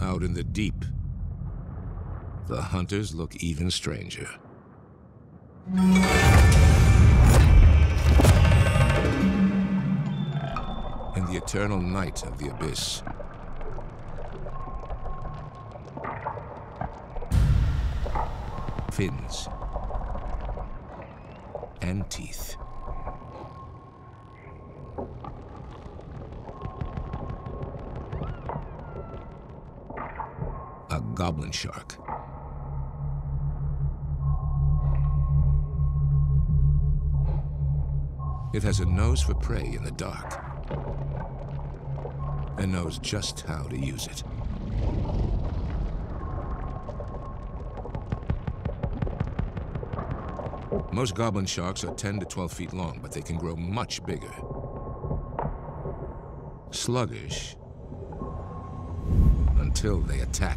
out in the deep, the hunters look even stranger. In the eternal night of the abyss, fins and teeth. A goblin shark. It has a nose for prey in the dark, and knows just how to use it. Most goblin sharks are 10 to 12 feet long, but they can grow much bigger. Sluggish until they attack.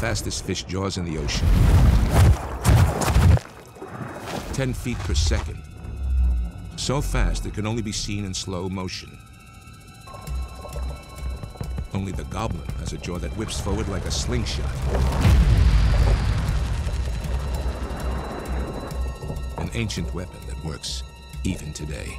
Fastest fish jaws in the ocean. 10 feet per second. So fast it can only be seen in slow motion. Only the goblin has a jaw that whips forward like a slingshot. An ancient weapon that works even today.